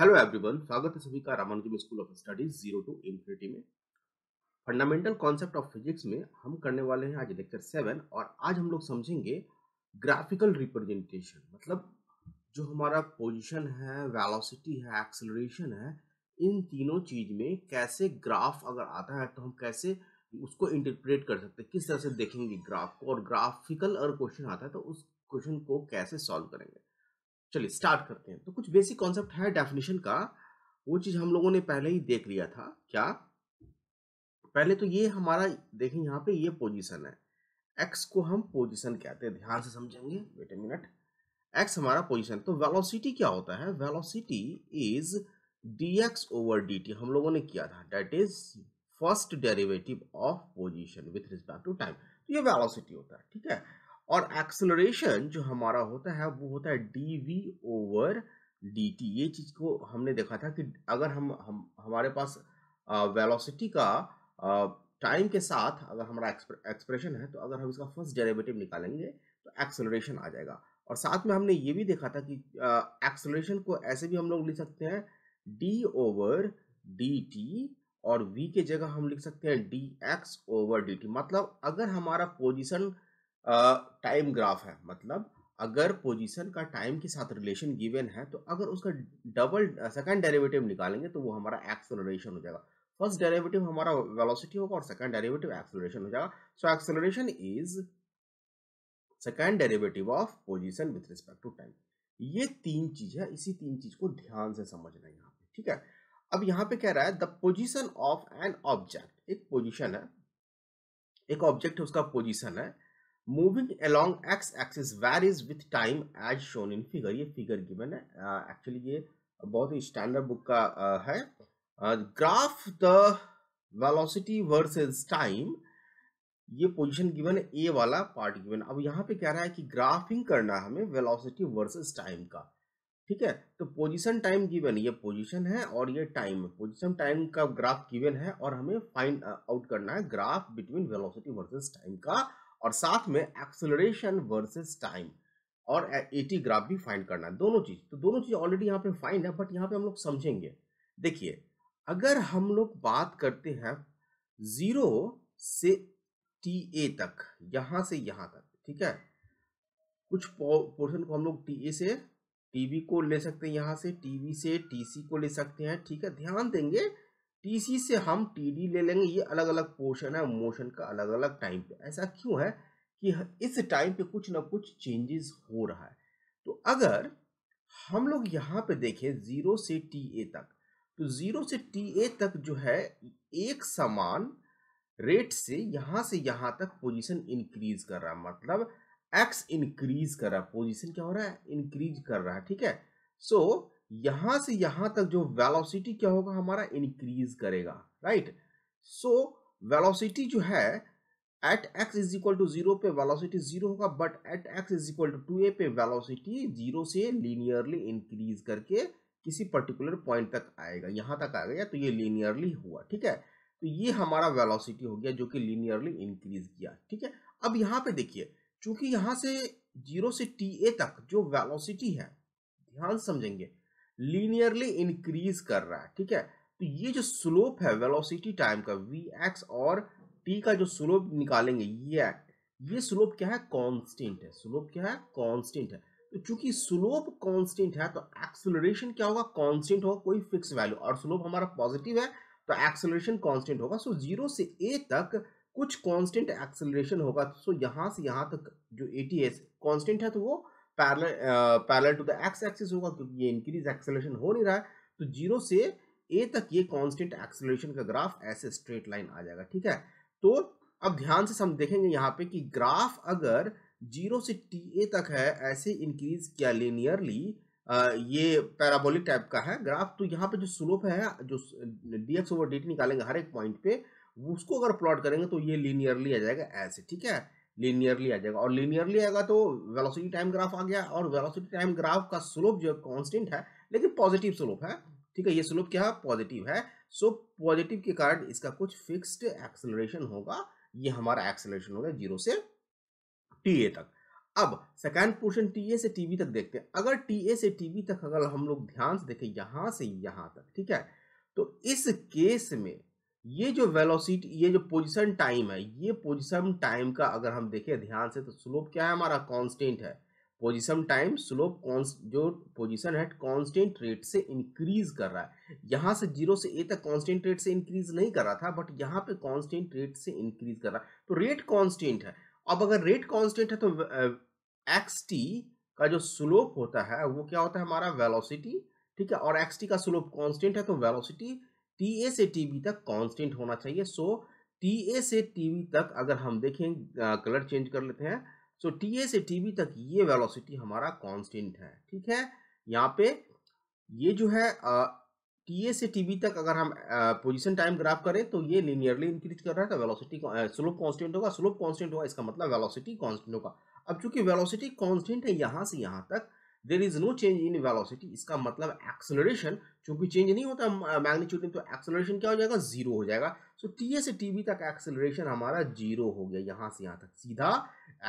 Hello everyone, स्वागत है सभी का Ramanuj school of studies zero to infinity में। फंडामेंटल कॉन्सेप्ट ऑफ फिजिक्स में हम करने वाले हैं आज लेक्चर 7 और आज हम लोग समझेंगे ग्राफिकल रिप्रेजेंटेशन, मतलब जो हमारा पोजीशन है, वेलोसिटी है, एक्सेलरेशन है, इन तीनों चीज में कैसे ग्राफ अगर आता है तो हम कैसे उसको इंटरप्रेट कर सकते हैं, किस तरह से देखेंगे ग्राफ को, और ग्राफिकल अगर क्वेश्चन आता है तो उस क्वेश्चन को कैसे सॉल्व करेंगे। चलिए स्टार्ट करते हैं। तो कुछ बेसिक कॉन्सेप्ट है डेफिनेशन का, वो चीज हम लोगों ने पहले ही देख लिया था। क्या पहले तो ये हमारा देखें, यहाँ पे ये पोजीशन है, एक्स को हम पोजीशन कहते हैं। ध्यान से समझेंगे, वेट अ मिनट, एक्स हमारा पोजीशन। तो वेलोसिटी क्या होता है? Velocity is dx over dt, हम लोगों ने किया था, that is first derivative of position with respect to time. तो ये वेलोसिटी होता है, ठीक है। और एक्सेलरेशन जो हमारा होता है वो होता है dv ओवर dt। ये चीज को हमने देखा था कि अगर हम हमारे पास वेलोसिटी का टाइम के साथ अगर हमारा एक्सप्रेशन है तो अगर हम इसका फर्स्ट डेरिवेटिव निकालेंगे तो एक्सेलरेशन आ जाएगा। और साथ में हमने ये भी देखा था कि एक्सेलरेशन को ऐसे भी हम लोग लिख सकते हैं d ओवर dt, और v के जगह हम लिख सकते हैं dx ओवर dt। मतलब अगर हमारा पोजीशन टाइम ग्राफ है, मतलब अगर पोजीशन का टाइम के साथ रिलेशन गिवन है तो अगर उसका सेकंड डेरिवेटिव निकालेंगे तो वो हमारा एक्सेलरेशन हो जाएगा। फर्स्ट डेरिवेटिव हमारा वेलोसिटी होगा और सेकंड डेरिवेटिव एक्सेलरेशन हो जाएगा। So acceleration is second derivative of position with respect to time. ये तीन चीज है, इसी तीन चीज को ध्यान से समझना है यहाँ पे, ठीक है। अब यहाँ पे कह रहा है the position of an object, एक पोजीशन है, एक ऑब्जेक्ट है, उसका पोजीशन है, moving along X axis varies with time as shown in figure. ये फिगर गिवन है, एक्चुअली ये बहुत ही स्टैंडर्ड बुक का है। Graph the velocity versus time, ये पोजीशन गिवन है, ए वाला पार्ट गिवन। अब यहाँ पे कह रहा है कि ग्राफिंग करना है हमें वेलोसिटी वर्सेस टाइम का, ठीक है। तो पोजीशन टाइम गिवन, ये पोजीशन है और ये टाइम, पोजीशन टाइम का ग्राफ गिवन है और हमें फाइंड आउट करना है graph between velocity versus time का, और साथ में एक्सेलरेशन वर्सेस टाइम और एटी ग्राफ भी फाइंड करना है, दोनों चीज। तो दोनों चीज ऑलरेडी यहाँ पे फाइंड है, बट यहाँ पे हम लोग समझेंगे। देखिए, अगर हम लोग बात करते हैं 0 से TA तक, यहां से यहां तक, ठीक है। कुछ पोर्शन को हम लोग TA से TB को ले सकते हैं, यहां से TB से TC को ले सकते हैं, ठीक है। ध्यान देंगे, TC से हम TD ले लेंगे। ये अलग अलग पोर्शन है मोशन का, अलग अलग टाइम पे। ऐसा क्यों है कि इस टाइम पे कुछ ना कुछ चेंजेस हो रहा है। तो अगर हम लोग यहाँ पे देखें 0 से TA तक, तो 0 से TA तक जो है एक समान रेट से यहां तक पोजीशन इंक्रीज कर रहा है, मतलब x इंक्रीज कर रहा है, पोजीशन क्या हो रहा है, इंक्रीज कर रहा है, ठीक है। सो यहां से यहां तक जो वेलोसिटी क्या होगा हमारा, इंक्रीज करेगा, राइट। सो वेलोसिटी जो है at x is equal to 0 पे वेलोसिटी 0 होगा, but at x is equal to 2a पे वेलोसिटी 0 से लीनियरली इंक्रीज करके किसी पर्टिकुलर पॉइंट तक आएगा, यहां तक आ गया, तो ये लीनियरली हुआ, ठीक है। तो ये हमारा वेलोसिटी हो गया जो कि लीनियरली इंक्रीज किया, ठीक है। अब यहाँ पे देखिए, चूंकि यहाँ से 0 से TA तक जो वेलोसिटी है, ध्यान समझेंगे, लीनियरली इंक्रीज कर रहा है, ठीक है। तो ये जो स्लोप है वेलोसिटी टाइम का vx और t का जो स्लोप निकालेंगे, ये स्लोप क्या है, कांस्टेंट है। स्लोप क्या है, कांस्टेंट है। तो चूंकि स्लोप कांस्टेंट है तो एक्सेलरेशन क्या होगा, कांस्टेंट होगा, कोई फिक्स वैल्यू, और स्लोप हमारा पॉजिटिव है तो एक्सेलरेशन कांस्टेंट होगा। सो 0 से A तक कुछ कांस्टेंट एक्सेलरेशन होगा। सो यहाँ से यहाँ तक जो ATS कांस्टेंट है तो वो parallel to the X axis होगा, क्योंकि ये इंक्रीज एक्सेलरेशन हो नहीं रहा है। तो 0 से A तक ये कांस्टेंट एक्सेलरेशन का ग्राफ ऐसे स्ट्रेट लाइन आ जाएगा, ठीक है। तो अब ध्यान से हम देखेंगे यहाँ पे कि ग्राफ अगर 0 से TA तक है, ऐसे इंक्रीज किया लीनियरली, ये पैराबोलिक टाइप का है ग्राफ, तो यहाँ पे जो स्लोप है, जो dx ओवर dt निकालेंगे हर एक पॉइंट पे, उसको अगर प्लॉट करेंगे तो ये लीनियरली आ जाएगा ऐसे, ठीक है, लीनियरली आ जाएगा। और लीनियरली आएगा तो वेलोसिटी टाइम ग्राफ आ गया, और वेलोसिटी टाइम ग्राफ का स्लोप जो कांस्टेंट है लेकिन पॉजिटिव स्लोप है, ठीक है। ये स्लोप क्या है, पॉजिटिव है। सो पॉजिटिव के कारण इसका कुछ फिक्स्ड एक्सेलरेशन होगा, ये हमारा एक्सेलरेशन होगा 0 से TA तक। अब सेकंड पोर्शन टीए से टीबी तक देखते हैं। अगर टीए से टीबी तक अगर हम लोग ध्यान से देखें यहाँ से यहाँ तक, ठीक है, तो इस केस में ये जो वेलोसिटी, ये जो पोजीशन टाइम है, ये पोजीशन टाइम का अगर हम देखें ध्यान से तो स्लोप क्या है हमारा, कांस्टेंट है। पोजीशन टाइम स्लोप जो पोजीशन है कांस्टेंट रेट से इंक्रीज कर रहा है। यहाँ से जीरो से ए तक कांस्टेंट रेट से इंक्रीज नहीं कर रहा था, बट यहाँ पे कांस्टेंट रेट से इंक्रीज कर रहा है, तो रेट कांस्टेंट है। अब अगर रेट कांस्टेंट है तो एक्सटी का जो स्लोप होता है वो क्या होता है हमारा, वेलोसिटी, ठीक है, और एक्सटी का स्लोप कांस्टेंट है तो वेलोसिटी टीए से टीबी तक कांस्टेंट होना चाहिए। सो टीए से टीबी तक अगर हम देखें, कलर चेंज कर लेते हैं, सो टीए से टीबी तक ये वेलोसिटी हमारा कांस्टेंट है, ठीक है। यहाँ पे ये जो है टीए से टीबी तक अगर हम पोजीशन टाइम ग्राफ करें तो ये लिनियरली इंक्रीज कर रहा है, तो वेलोसिटी स्लोप कांस्टेंट होगा, स्लोप कांस्टेंट होगा इसका मतलब वेलोसिटी कांस्टेंट होगा। अब चूंकि वेलोसिटी कांस्टेंट है यहाँ से यहाँ तक, there is no change in velocity, इसका मतलब एक्सेलरेशन चूंकि चेंज नहीं होता मैग्नीट्यूड में, तो एक्सेलरेशन क्या हो जाएगा, जीरो हो जाएगा। सो टीए से टीबी तक एक्सेलरेशन हमारा जीरो हो गया, यहाँ से यहाँ तक सीधा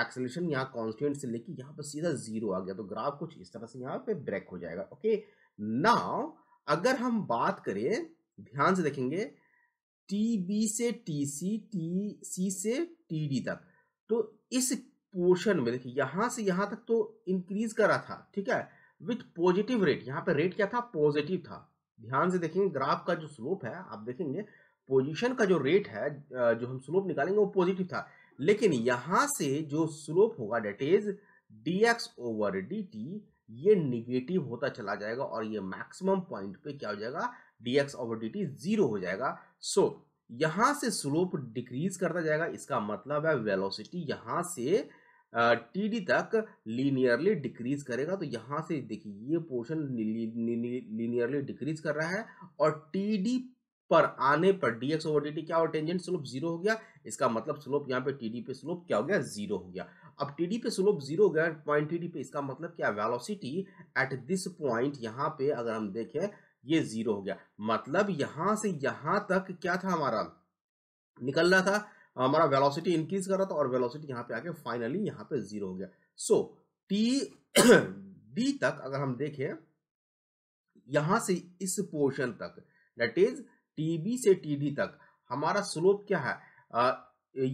एक्सेलरेशन यहाँ कांस्टेंट से लेके यहाँ पर सीधा जीरो आ गया, तो ग्राफ कुछ इस तरह से यहाँ पे ब्रेक हो जाएगा। ओके, नाउ अगर हम बात करें, ध्यान से देखेंगे, टीबी से टीसी, टीसी से टीडी तक, तो इस पोर्शन में देखिए यहाँ से यहाँ तक तो इंक्रीज कर रहा था, ठीक है, विथ पॉजिटिव रेट। यहाँ पे रेट क्या था, पॉजिटिव था। ध्यान से देखेंगे ग्राफ का जो स्लोप है, आप देखेंगे पोजीशन का जो रेट है, जो हम स्लोप निकालेंगे वो पॉजिटिव था, लेकिन यहाँ से जो स्लोप होगा डेट इज dx/dt, ये निगेटिव होता चला जाएगा और ये मैक्सिमम पॉइंट पे क्या हो जाएगा, dx/dt जीरो हो जाएगा। सो यहाँ से स्लोप डिक्रीज करता जाएगा, इसका मतलब है वेलोसिटी यहाँ से टीडी तक लीनियरली डिक्रीज करेगा। तो यहाँ से देखिए ये पोर्शन लीनियरली डिक्रीज कर रहा है और टीडी पर आने पर dx/dt क्या हो, टेंजेंट स्लोप जीरो हो गया, इसका मतलब स्लोप यहाँ पे टीडी पे स्लोप क्या हो गया, जीरो हो गया। अब टीडी पे स्लोप जीरो हो गया पॉइंट टीडी पे, इसका मतलब क्या, वेलोसिटी एट दिस पॉइंट यहाँ पे अगर हम देखें ये जीरो हो गया, मतलब यहाँ से यहाँ तक क्या था हमारा, निकल रहा था हमारा, वेलोसिटी इंक्रीज कर रहा था और वेलोसिटी यहाँ पे आके फाइनली यहाँ पे जीरो हो गया। सो टीडी तक अगर हम देखें यहाँ से इस पोर्शन तक, दैट इज टीबी से टीडी तक, हमारा स्लोप क्या है,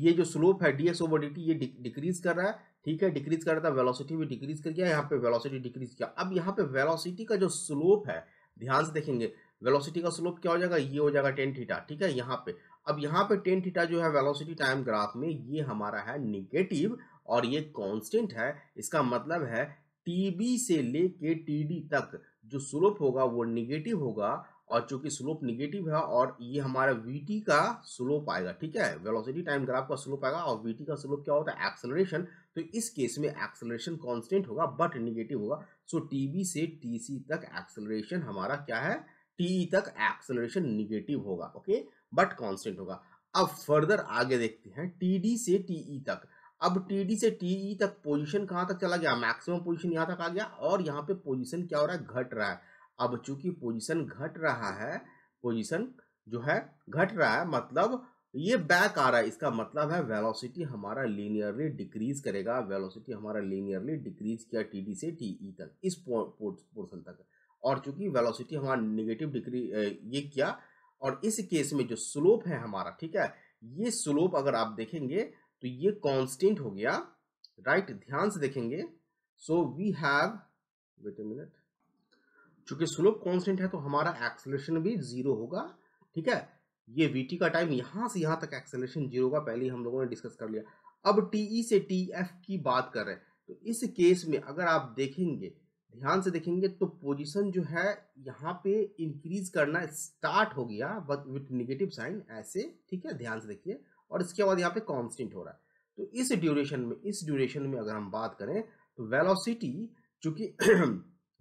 ये जो स्लोप है dx/dt ये डिक्रीज कर रहा है, ठीक है, डिक्रीज कर रहा था, वेलोसिटी भी डिक्रीज कर गया, यहाँ पे वेलोसिटी डिक्रीज किया। अब यहाँ पे वेलोसिटी का जो स्लोप है, ध्यान से देखेंगे वेलोसिटी का स्लोप क्या हो जाएगा, ये हो जाएगा tan थीटा, ठीक है। यहाँ पे अब यहाँ पे tan थीटा जो है वेलोसिटी टाइम ग्राफ में ये हमारा है निगेटिव और ये कांस्टेंट है, इसका मतलब है टीबी से लेके टीडी तक जो स्लोप होगा वो निगेटिव होगा, और चूंकि स्लोप निगेटिव है और ये हमारा vt का स्लोप आएगा, ठीक है, वेलोसिटी टाइम ग्राफ का स्लोप आएगा और vt का स्लोप क्या होता है, एक्सेलरेशन, तो इस केस में एक्सेलरेशन कांस्टेंट होगा बट निगेटिव होगा। सो tb से tc तक एक्सेलरेशन हमारा क्या है, te तक एक्सेलरेशन निगेटिव होगा, ओके, बट कांस्टेंट होगा। अब फर्दर आगे देखते हैं td से te तक। अब td से te तक पोजीशन कहाँ तक चला गया, मैक्सिमम पोजीशन यहाँ तक आ गया और यहाँ पे पोजीशन क्या हो रहा है, घट रहा है। अब चूंकि पोजीशन घट रहा है, पोजीशन जो है घट रहा है, मतलब ये बैक आ रहा है, इसका मतलब है वेलोसिटी हमारा लीनियरली डिक्रीज करेगा। वेलोसिटी हमारा लीनियरली डिक्रीज किया टीडी से टीई तक, इस पोर्शन तक, और चूंकि वेलोसिटी हमारा नेगेटिव ये किया, और इस केस में जो स्लोप है हमारा, ठीक है, ये स्लोप अगर आप देखेंगे तो ये कॉन्स्टेंट हो गया, राइट। ध्यान से देखेंगे, so we have, wait a minute, चूंकि स्लोप कांस्टेंट है तो हमारा एक्सेलरेशन भी जीरो होगा, ठीक है, ये vt का टाइम यहाँ से यहाँ तक एक्सेलरेशन जीरो होगा, पहले हम लोगों ने डिस्कस कर लिया। अब te से tf की बात कर रहे हैं, तो इस केस में अगर आप देखेंगे, ध्यान से देखेंगे, तो पोजीशन जो है यहाँ पे इंक्रीज करना स्टार्ट हो गया बट विथ निगेटिव साइन ऐसे, ठीक है, ध्यान से देखिए, और इसके बाद यहाँ पे कॉन्स्टेंट हो रहा है। तो इस ड्यूरेशन में, अगर हम बात करें तो वेलोसिटी चूंकि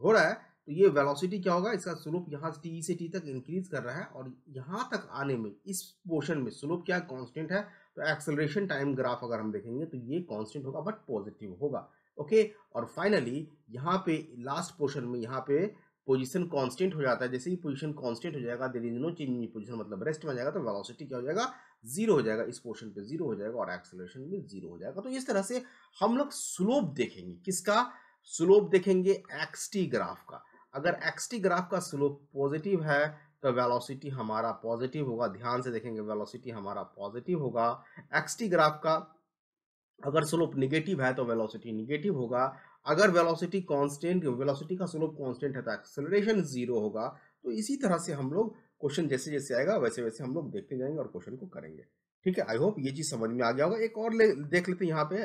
हो रहा है, तो ये वेलोसिटी क्या होगा, इसका स्लोप यहाँ से टी से टी तक इंक्रीज कर रहा है और यहाँ तक आने में इस पोर्शन में स्लोप क्या कांस्टेंट है, तो एक्सेलरेशन टाइम ग्राफ अगर हम देखेंगे तो ये कांस्टेंट होगा बट पॉजिटिव होगा, ओके। और फाइनली यहाँ पे लास्ट पोर्शन में यहाँ पे पोजीशन कांस्टेंट हो जाता है, जैसे ही पोजीशन कांस्टेंट हो जाएगा there is no change in position मतलब रेस्ट में जाएगा तो वेलोसिटी क्या हो जाएगा जीरो हो जाएगा, इस पोर्शन पे जीरो हो जाएगा और एक्सेलरेशन भी जीरो हो जाएगा। तो इस तरह से हम लोग स्लोप देखेंगे, किसका स्लोप देखेंगे एक्सटी ग्राफ का। अगर एक्सटी ग्राफ का स्लोप पॉजिटिव है तो वेलोसिटी हमारा पॉजिटिव होगा, ध्यान से देखेंगे वेलोसिटी हमारा पॉजिटिव होगा। एक्सटी ग्राफ का अगर स्लोप निगेटिव है तो वेलोसिटी निगेटिव होगा। अगर वेलोसिटी कांस्टेंट, वेलोसिटी का स्लोप कांस्टेंट है तो एक्सेलरेशन जीरो होगा। तो इसी तरह से हम लोग क्वेश्चन जैसे जैसे आएगा वैसे वैसे हम लोग देखते जाएंगे और क्वेश्चन को करेंगे, ठीक है। आई होप ये चीज समझ में आ गया होगा। एक और देख लेते हैं यहाँ पे,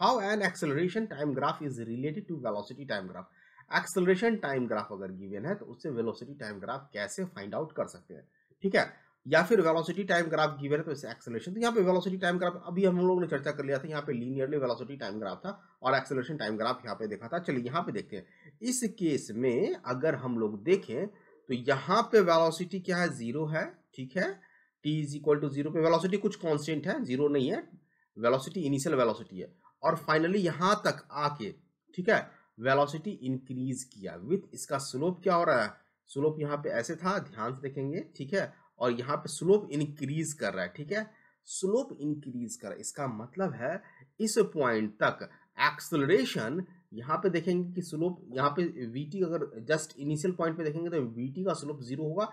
how an acceleration time graph is related to velocity time graph. Acceleration time graph अगर गिवन है तो उससे वेलोसिटी टाइम ग्राफ कैसे फाइंड आउट कर सकते हैं, ठीक है। या फिर वेलोसिटी टाइम ग्राफ गिवन है तो इससे एक्सेलरेशन, तो यहाँ पे वेलोसिटी टाइम ग्राफ अभी हम लोगों ने चर्चा कर लिया था, यहाँ पे लीनियरली वेलोसिटी टाइम ग्राफ था और एक्सेलरेशन टाइम ग्राफ यहाँ पे देखा था। चलिए यहाँ पे देखते हैं, इस केस में अगर हम लोग देखें तो यहाँ पे वेलोसिटी क्या है, जीरो है, ठीक है। T is equal to zero पे वेलोसिटी कुछ कॉन्स्टेंट है, जीरो नहीं है, वेलोसिटी इनिशियल वेलोसिटी है। और फाइनली यहाँ तक आके, ठीक है, वेलोसिटी इंक्रीज किया विथ इसका स्लोप क्या हो रहा है, स्लोप यहाँ पे ऐसे था, ध्यान से देखेंगे, ठीक है। और यहाँ पे स्लोप इंक्रीज कर रहा है, ठीक है, स्लोप इंक्रीज कर रहा है। इसका मतलब है इस पॉइंट तक एक्सेलरेशन, यहाँ पे देखेंगे कि स्लोप यहाँ पे vt अगर जस्ट इनिशियल पॉइंट पे देखेंगे तो vt का स्लोप जीरो होगा,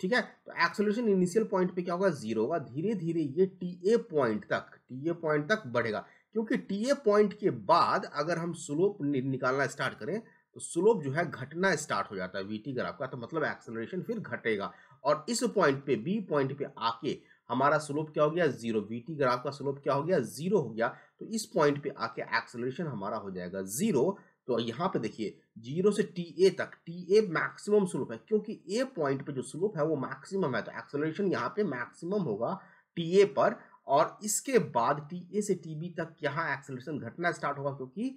ठीक है। तो एक्सेलरेशन इनिशियल पॉइंट पे क्या होगा, जीरो होगा। धीरे धीरे ये टी ए पॉइंट तक बढ़ेगा, क्योंकि टी ए पॉइंट के बाद अगर हम स्लोप निकालना स्टार्ट करें तो स्लोप जो है घटना स्टार्ट हो जाता है vt ग्राफ का, तो मतलब एक्सेलरेशन फिर घटेगा। और इस पॉइंट पे बी पॉइंट पे आके हमारा स्लोप क्या हो गया, जीरो, vt ग्राफ का स्लोप क्या हो गया, जीरो हो गया। तो इस पॉइंट पे आके एक्सेलरेशन हमारा हो जाएगा जीरो। तो यहाँ पे देखिए जीरो से टी ए तक, टी ए मैक्सिमम स्लोप है, क्योंकि ए पॉइंट पे जो स्लोप है वो मैक्सिमम है, तो एक्सेलरेशन यहाँ पे मैक्सिमम होगा टी ए पर। और इसके बाद टी ए से टी बी तक यहाँ एक्सेलरेशन घटना स्टार्ट होगा, क्योंकि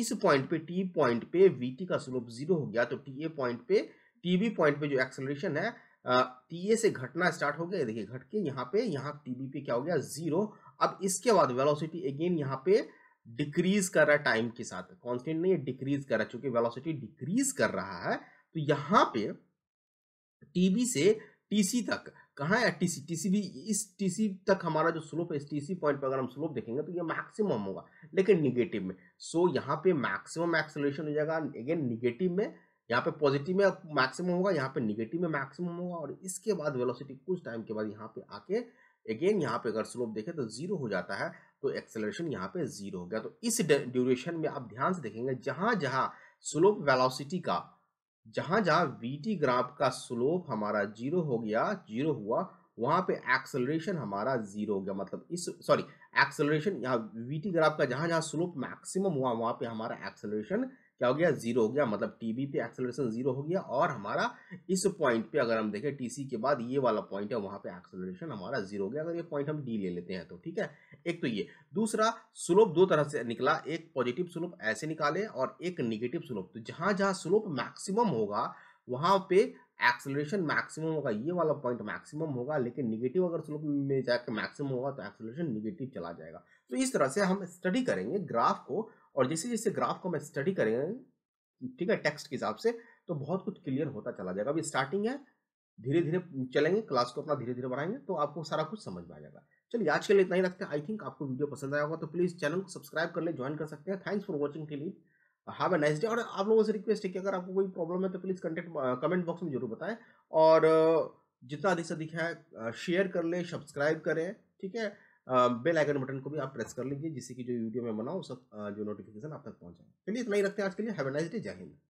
इस पॉइंट पे टी पॉइंट पे vt का स्लोप जीरो हो गया, तो टी ए पॉइंट पे टीबी पॉइंट पे जो एक्सेलरेशन है टीए से घटना स्टार्ट हो गया, देखिए घट के यहाँ टीबी पे क्या हो गया, जीरो। अब इसके बाद वेलोसिटी अगेन यहाँ पे डिक्रीज कर रहा है टाइम के साथ, कांस्टेंट नहीं है, डिक्रीज कर रहा है, क्योंकि वेलोसिटी डिक्रीज कर रहा है। तो यहाँ पे टीबी से टीसी तक कहाँ है, टीसी, टीसी भी, इस टीसी तक हमारा जो स्लोप है, इस टीसी पॉइंट पर अगर हम स्लोप देखेंगे तो ये मैक्सिमम होगा लेकिन निगेटिव में। सो यहाँ पे मैक्सिमम एक्सेलरेशन हो जाएगा, अगेन निगेटिव में, यहाँ पे पॉजिटिव में मैक्सिमम होगा, यहाँ पे निगेटिव में मैक्सिमम होगा। और इसके बाद वेलोसिटी कुछ टाइम के बाद यहाँ पे आके अगेन यहाँ पे अगर स्लोप देखें तो जीरो हो जाता है, तो एक्सेलरेशन यहाँ पे जीरो हो गया। तो इस ड्यूरेशन में आप ध्यान से देखेंगे जहाँ स्लोप वेलोसिटी का, जहाँ vt ग्राफ का स्लोप हमारा जीरो हो गया, जीरो हुआ, वहाँ पे एक्सेलरेशन हमारा जीरो हो गया, मतलब एक्सेलरेशन यहाँ vt ग्राफ का जहाँ स्लोप मैक्सिमम हुआ वहाँ पे हमारा एक्सेलरेशन क्या हो गया, जीरो हो गया, मतलब टीबी पे एक्सेलरेशन जीरो हो गया। और हमारा इस पॉइंट पे अगर हम देखें टीसी के बाद ये वाला पॉइंट है, वहाँ पे एक्सेलरेशन हमारा जीरो हो गया, अगर ये पॉइंट हम डी ले लेते हैं तो, ठीक है। एक तो ये, दूसरा स्लोप दो तरह से निकला, एक पॉजिटिव स्लोप ऐसे निकाले और एक निगेटिव स्लोप। तो जहाँ स्लोप मैक्सिमम होगा वहाँ पे एक्सेलरेशन मैक्सिमम होगा, ये वाला पॉइंट मैक्सिमम होगा, लेकिन निगेटिव अगर स्लोप में जाकर मैक्सिमम होगा तो एक्सेलरेशन निगेटिव चला जाएगा। तो इस तरह से हम स्टडी करेंगे ग्राफ को, और जैसे जैसे ग्राफ को हम स्टडी करेंगे, ठीक है, टेक्स्ट के हिसाब से, तो बहुत कुछ क्लियर होता चला जाएगा। अभी स्टार्टिंग है, धीरे धीरे चलेंगे, क्लास को अपना धीरे धीरे बढ़ाएंगे तो आपको सारा कुछ समझ में आ जाएगा। चलिए आज के लिए इतना ही रखते हैं। आई थिंक आपको वीडियो पसंद आया होगा, तो प्लीज़ चैनल को सब्सक्राइब कर ले, ज्वाइन कर सकते हैं। थैंक्स फॉर वॉचिंग के लिए, हैव अ नाइस डे। और आप लोगों से रिक्वेस्ट है कि अगर आपको कोई प्रॉब्लम है तो प्लीज़ कमेंट बॉक्स में जरूर बताएं, और जितना अधिक से अधिक है शेयर कर लें, सब्सक्राइब करें, ठीक है। बेल आइकन बटन को भी आप प्रेस कर लीजिए, जिससे कि जो वीडियो में बनाओ सब जो नोटिफिकेशन आप तक पहुंच जाए। चलिए इतना ही रखते हैं आज के लिए, हैव अ नाइस डे, जय हिंद।